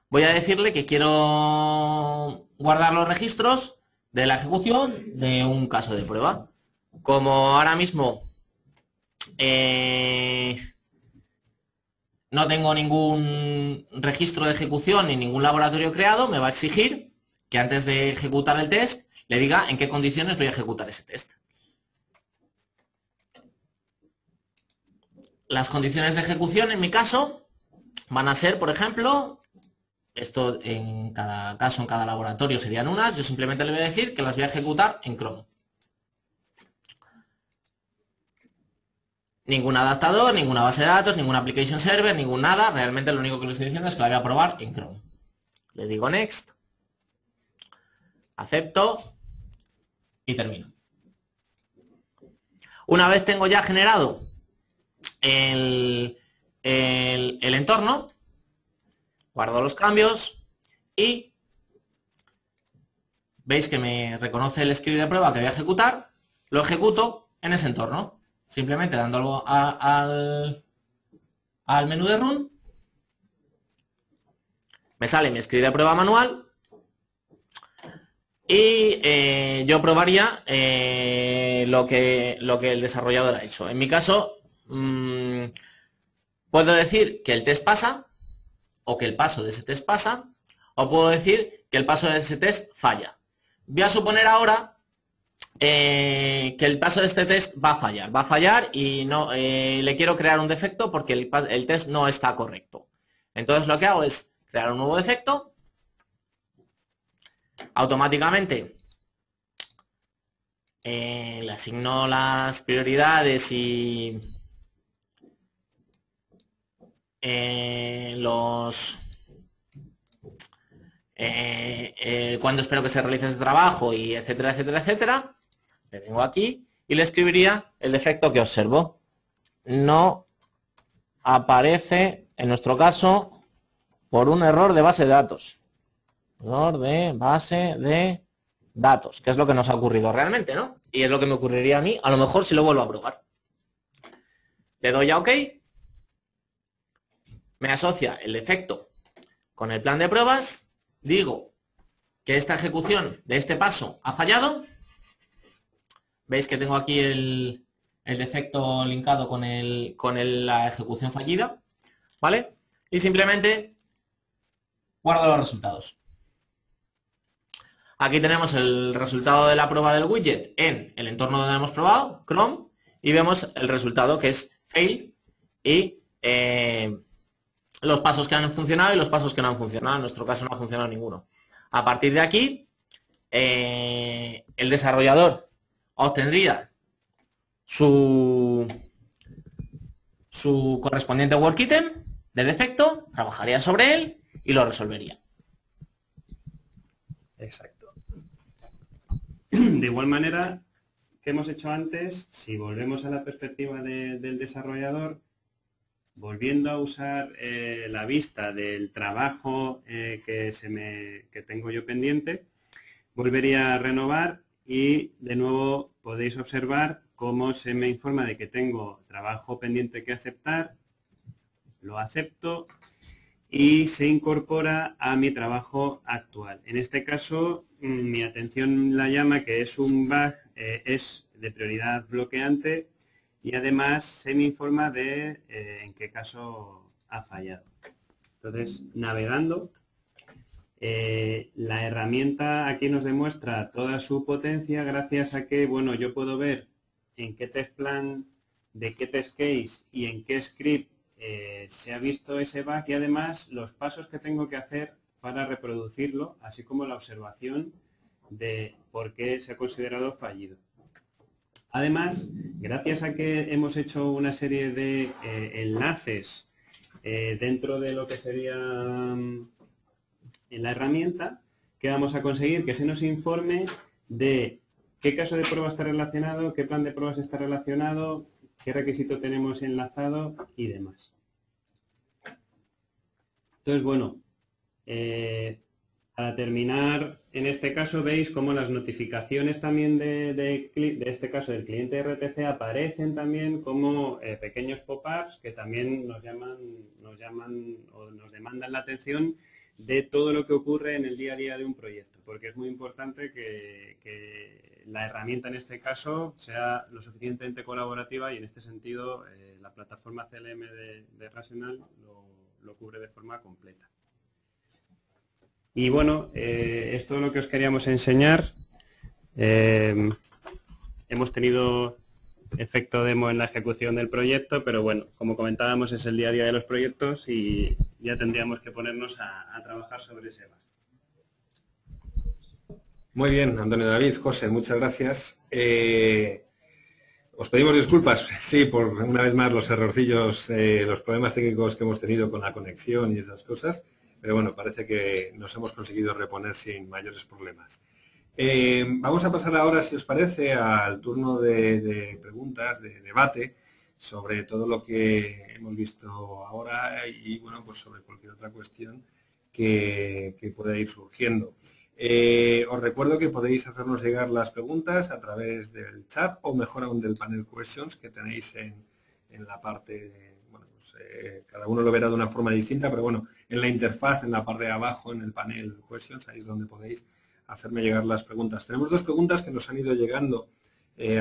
voy a decirle que quiero guardar los registros de la ejecución de un caso de prueba. Como ahora mismo no tengo ningún registro de ejecución ni ningún laboratorio creado, me va a exigir que antes de ejecutar el test le diga en qué condiciones voy a ejecutar ese test. Las condiciones de ejecución, en mi caso, van a ser, por ejemplo, esto en cada caso, en cada laboratorio serían unas, yo simplemente le voy a decir que las voy a ejecutar en Chrome. Ningún adaptador, ninguna base de datos, ningún application server, ningún nada, realmente lo único que le estoy diciendo es que la voy a probar en Chrome. Le digo Next. Acepto y termino. Una vez tengo ya generado el entorno, guardo los cambios y veis que me reconoce el script de prueba que voy a ejecutar, lo ejecuto en ese entorno, simplemente dándolo al menú de Run, me sale mi script de prueba manual. Y yo probaría lo que el desarrollador ha hecho. En mi caso, puedo decir que el test pasa, o que el paso de ese test pasa, o puedo decir que el paso de ese test falla. Voy a suponer ahora que el paso de este test va a fallar y no le quiero crear un defecto porque el test no está correcto. Entonces lo que hago es crear un nuevo defecto. Automáticamente le asigno las prioridades y cuándo espero que se realice ese trabajo, y etcétera, etcétera, etcétera. Le vengo aquí y le escribiría el defecto que observo. No aparece, en nuestro caso, por un error de base de datos. Error de base de datos, que es lo que nos ha ocurrido realmente, ¿no? Y es lo que me ocurriría a mí, a lo mejor, si lo vuelvo a probar. Le doy a OK. Me asocia el defecto con el plan de pruebas. Digo que esta ejecución de este paso ha fallado. Veis que tengo aquí el defecto linkado con, la ejecución fallida, ¿vale? Y simplemente guardo los resultados. Aquí tenemos el resultado de la prueba del widget en el entorno donde hemos probado, Chrome, y vemos el resultado, que es fail, y los pasos que han funcionado y los pasos que no han funcionado. En nuestro caso no ha funcionado ninguno. A partir de aquí, el desarrollador obtendría su correspondiente work item de defecto, trabajaría sobre él y lo resolvería. Exacto. De igual manera que hemos hecho antes, si volvemos a la perspectiva del desarrollador, volviendo a usar la vista del trabajo que tengo yo pendiente, volvería a renovar y de nuevo podéis observar cómo se me informa de que tengo trabajo pendiente que aceptar, lo acepto y se incorpora a mi trabajo actual. En este caso, mi atención la llama que es un bug, es de prioridad bloqueante. Y además se me informa de en qué caso ha fallado. Entonces, navegando, la herramienta aquí nos demuestra toda su potencia gracias a que, bueno, yo puedo ver en qué test plan, de qué test case y en qué script se ha visto ese bug, y además los pasos que tengo que hacer para reproducirlo, así como la observación de por qué se ha considerado fallido. Además, gracias a que hemos hecho una serie de enlaces dentro de lo que sería en la herramienta, que vamos a conseguir que se nos informe de qué caso de prueba está relacionado, qué plan de pruebas está relacionado, qué requisito tenemos enlazado y demás. Entonces, bueno, para terminar, en este caso veis cómo las notificaciones también de este caso del cliente RTC aparecen también como pequeños pop-ups que también nos llaman o nos demandan la atención de todo lo que ocurre en el día a día de un proyecto, porque es muy importante que la herramienta en este caso sea lo suficientemente colaborativa, y en este sentido la plataforma CLM de Rational lo cubre de forma completa. Y bueno, es todo lo que os queríamos enseñar. Hemos tenido efecto demo en la ejecución del proyecto, pero bueno, como comentábamos, es el día a día de los proyectos y ya tendríamos que ponernos a trabajar sobre ese base. Muy bien, Antonio David, José, muchas gracias. Os pedimos disculpas, sí, por una vez más los errorcillos, los problemas técnicos que hemos tenido con la conexión y esas cosas. Pero bueno, parece que nos hemos conseguido reponer sin mayores problemas. Vamos a pasar ahora, si os parece, al turno de preguntas, de debate, sobre todo lo que hemos visto ahora y, bueno, pues sobre cualquier otra cuestión que pueda ir surgiendo. Os recuerdo que podéis hacernos llegar las preguntas a través del chat o mejor aún del panel questions que tenéis en la parte de... cada uno lo verá de una forma distinta, pero bueno, en la interfaz, en la parte de abajo, en el panel questions, ahí es donde podéis hacerme llegar las preguntas. Tenemos dos preguntas que nos han ido llegando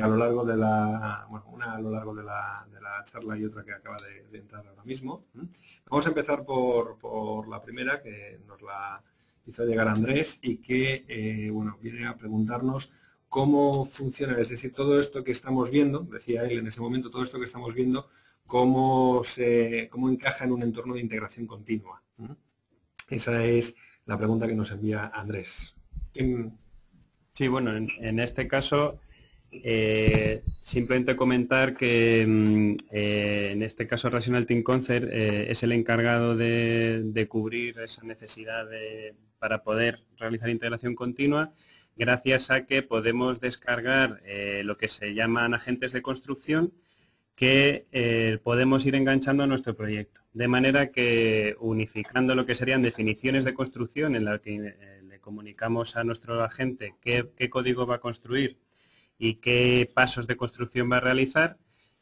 a lo largo de la, bueno, una a lo largo de la charla y otra que acaba de entrar ahora mismo. Vamos a empezar por la primera, que nos la hizo llegar Andrés y que, bueno, viene a preguntarnos cómo funciona, es decir, todo esto que estamos viendo, decía él en ese momento, todo esto que estamos viendo, cómo encaja en un entorno de integración continua. Esa es la pregunta que nos envía Andrés. Sí, bueno, en este caso Simplemente comentar que en este caso Rational Team Concert es el encargado de cubrir esa necesidad para poder realizar integración continua, gracias a que podemos descargar lo que se llaman agentes de construcción que podemos ir enganchando a nuestro proyecto. De manera que unificando lo que serían definiciones de construcción en la que le comunicamos a nuestro agente qué código va a construir y qué pasos de construcción va a realizar,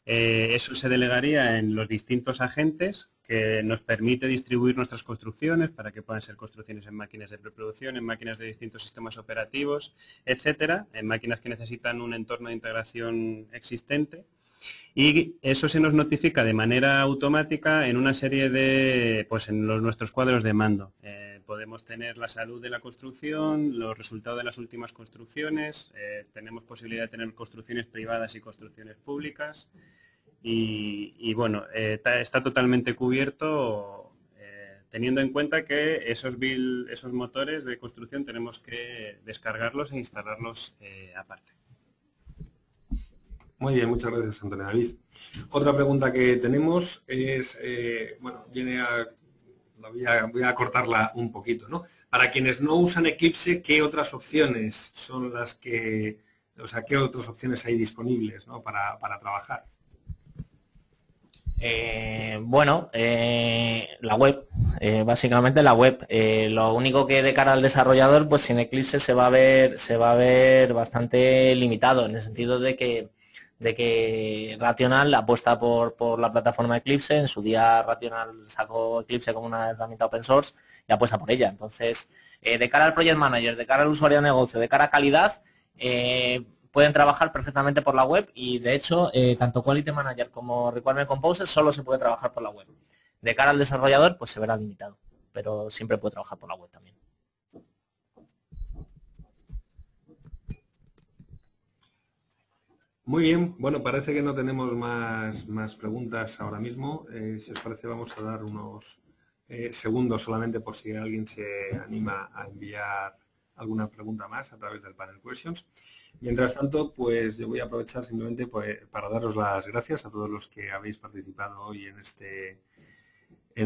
eso se delegaría en los distintos agentes que nos permite distribuir nuestras construcciones para que puedan ser construcciones en máquinas de preproducción, en máquinas de distintos sistemas operativos, etcétera, en máquinas que necesitan un entorno de integración existente. Y eso se nos notifica de manera automática en una serie de, pues en nuestros cuadros de mando. Podemos tener la salud de la construcción, los resultados de las últimas construcciones, tenemos posibilidad de tener construcciones privadas y construcciones públicas y bueno, está totalmente cubierto teniendo en cuenta que esos motores de construcción tenemos que descargarlos e instalarlos aparte. Muy bien, muchas gracias, Antonio David. Otra pregunta que tenemos es, bueno, voy a cortarla un poquito, ¿no? Para quienes no usan Eclipse, ¿qué otras opciones son las que, o sea, qué otras opciones hay disponibles, ¿no? para trabajar? Bueno, la web, básicamente la web. Lo único que de cara al desarrollador, pues sin Eclipse se va a ver bastante limitado, en el sentido de que Rational apuesta por la plataforma Eclipse. En su día Rational sacó Eclipse como una herramienta open source y apuesta por ella. Entonces, de cara al project manager, de cara al usuario de negocio, de cara a calidad, pueden trabajar perfectamente por la web y, de hecho, tanto Quality Manager como Requirement Composer solo se puede trabajar por la web. De cara al desarrollador, pues se verá limitado, pero siempre puede trabajar por la web también. Muy bien, bueno, parece que no tenemos más preguntas ahora mismo. Si os parece, vamos a dar unos segundos solamente por si alguien se anima a enviar alguna pregunta más a través del panel questions. Mientras tanto, pues yo voy a aprovechar simplemente para daros las gracias a todos los que habéis participado hoy en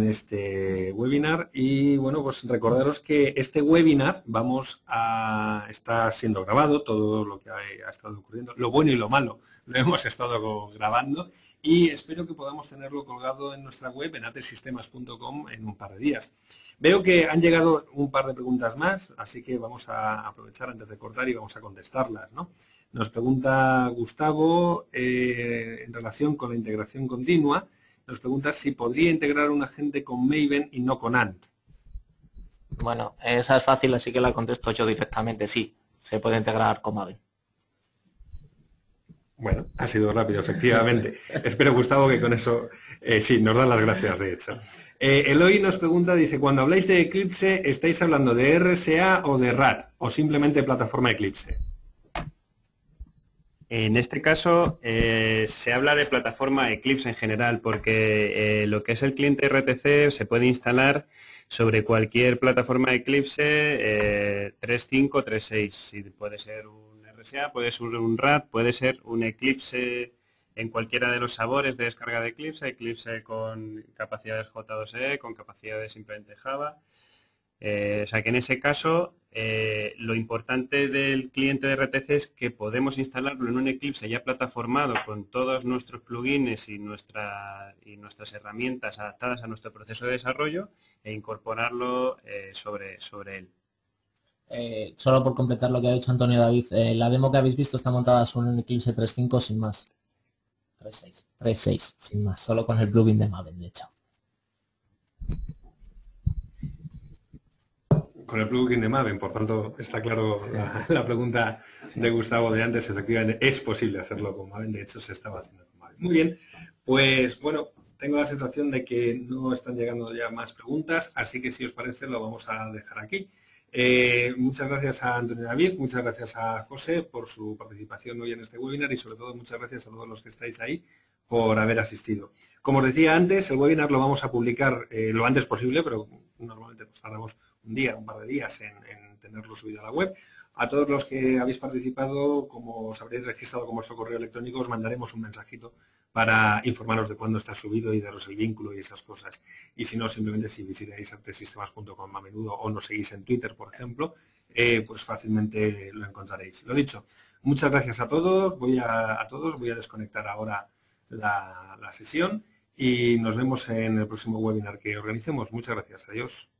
este webinar. Y bueno, pues recordaros que este webinar está siendo grabado, todo lo que ha estado ocurriendo, lo bueno y lo malo lo hemos estado grabando y espero que podamos tenerlo colgado en nuestra web en atesistemas.com en un par de días. Veo que han llegado un par de preguntas más, así que vamos a aprovechar antes de cortar y vamos a contestarlas, ¿no? Nos pregunta Gustavo en relación con la integración continua. Nos pregunta si podría integrar un agente con Maven y no con Ant. Bueno, esa es fácil, así que la contesto yo directamente. Sí, se puede integrar con Maven. Bueno, ha sido rápido, efectivamente. Espero, Gustavo, que con eso sí, nos dan las gracias, de hecho. Eloy nos pregunta, dice, cuando habláis de Eclipse, ¿estáis hablando de RSA o de RAT o simplemente plataforma Eclipse? En este caso se habla de plataforma Eclipse en general porque lo que es el cliente RTC se puede instalar sobre cualquier plataforma Eclipse 3.5, 3.6. Si puede ser un RSA, puede ser un RAT, puede ser un Eclipse en cualquiera de los sabores de descarga de Eclipse, Eclipse con capacidades J2E, con capacidades simplemente Java. O sea que en ese caso lo importante del cliente de RTC es que podemos instalarlo en un Eclipse ya plataformado con todos nuestros plugins y nuestras herramientas adaptadas a nuestro proceso de desarrollo e incorporarlo sobre él. Solo por completar lo que ha dicho Antonio David, la demo que habéis visto está montada sobre un Eclipse 3.5 sin más, 3.6 sin más, solo con el plugin de Maven, de hecho. Con el plugin de Maven, por tanto, está claro la pregunta de Gustavo de antes, efectivamente es posible hacerlo con Maven, de hecho se estaba haciendo con Maven. Muy bien, pues bueno, tengo la sensación de que no están llegando ya más preguntas, así que si os parece lo vamos a dejar aquí. Muchas gracias a Antonio David, muchas gracias a José por su participación hoy en este webinar y sobre todo muchas gracias a todos los que estáis ahí por haber asistido. Como os decía antes, el webinar lo vamos a publicar lo antes posible, pero normalmente pues tardamos un día, un par de días en tenerlo subido a la web. A todos los que habéis participado, como os habréis registrado con vuestro correo electrónico, os mandaremos un mensajito para informaros de cuándo está subido y daros el vínculo y esas cosas. Y si no, simplemente si visitáis AtSistemas.com a menudo o nos seguís en Twitter, por ejemplo, pues fácilmente lo encontraréis. Lo dicho, muchas gracias a todos. Voy a desconectar ahora la sesión y nos vemos en el próximo webinar que organicemos. Muchas gracias. Adiós.